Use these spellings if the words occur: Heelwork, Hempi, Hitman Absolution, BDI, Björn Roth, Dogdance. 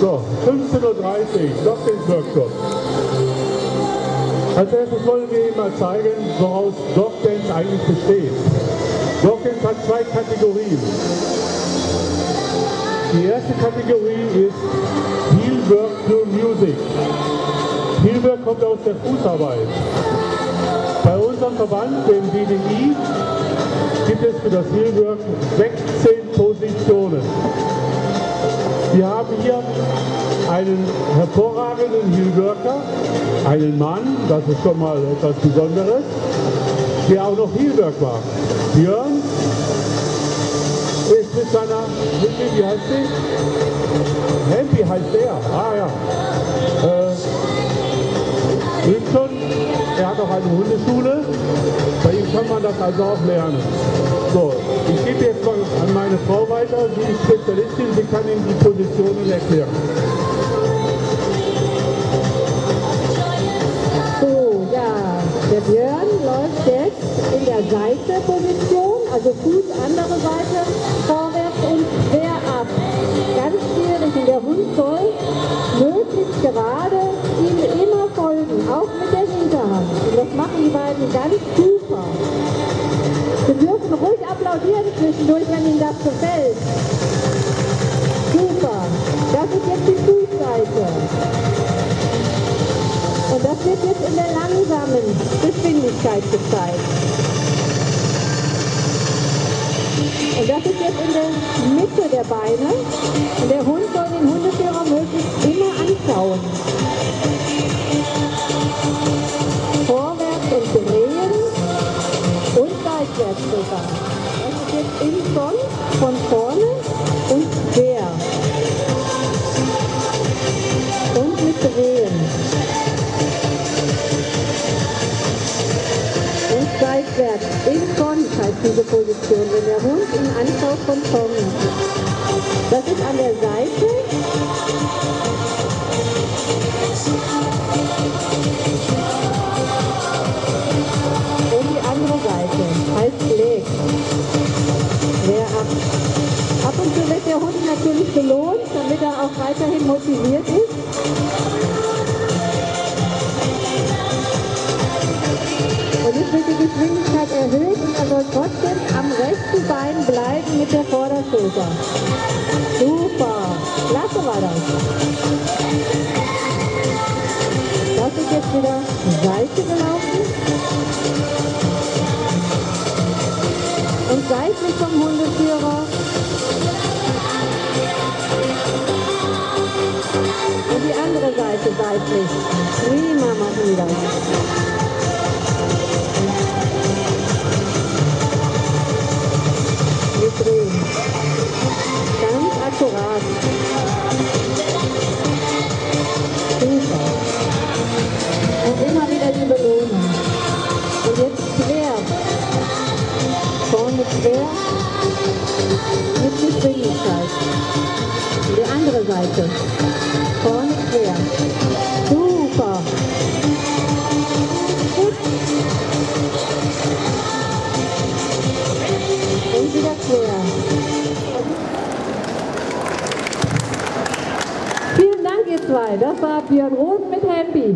So, 15.30 Uhr, noch den Workshop. Als erstes wollen wir Ihnen mal zeigen, woraus Dogdance eigentlich besteht. Dogdance hat zwei Kategorien. Die erste Kategorie ist Heelwork through Music. Heelwork kommt aus der Fußarbeit. Bei unserem Verband, dem BDI, gibt es für das Heelwork 16 Positionen. Wir haben hier einen hervorragenden Heelworker, einen Mann, das ist schon mal etwas Besonderes, der auch noch Heelwork war. Björn ist mit seiner, wie heißt sie? Hempi heißt er, ah ja. Schon, er hat auch eine Hundeschule, bei ihm kann man das also auch lernen. So, ich gebe jetzt mal an meine Frau weiter, die ist Spezialistin, sie kann Ihnen die Positionen erklären. So, ja, der Björn läuft jetzt in der Seite-Position, also Fuß, andere Seite, vorwärts und quer ab. Ganz schwierig, und der Hund soll möglichst gerade ihm immer folgen, auch mit der Hinterhand. Und das machen die beiden ganz super. Sie dürfen ruhig applaudieren zwischendurch, wenn Ihnen das gefällt. Super. Das ist jetzt die Fußseite. Und das wird jetzt in der langsamen Geschwindigkeit gezeigt. Und das ist jetzt in der Mitte der Beine. Und der Hund soll den Hundeführer möglichst immer anschauen. Vorwärts und drehen und seitwärts sogar. Das ist jetzt im Sonn, von vorne und quer. Und mit drehen. Und seitwärts. Im Sonn heißt diese Position, wenn der Hund ihn anschaut von vorne. Das ist an der Seite. Ab und zu wird der Hund natürlich belohnt, damit er auch weiterhin motiviert ist. Und jetzt wird die Geschwindigkeit erhöht und er soll trotzdem am rechten Bein bleiben mit der Vorderschulter. Super, klasse war das. Das ist jetzt wieder Seite gelaufen. Und seitlich vom Hundeführer. Und die andere Seite seitlich. Prima machen wir das. Wir drehen. Ganz akkurat. Super. Und immer wieder die Belohnung. Und jetzt quer. Vorne quer, mit Geschwindigkeit. Die andere Seite. Vorne quer. Super. Gut. Und wieder quer. Vielen Dank, ihr zwei. Das war Björn Roth mit Hempi.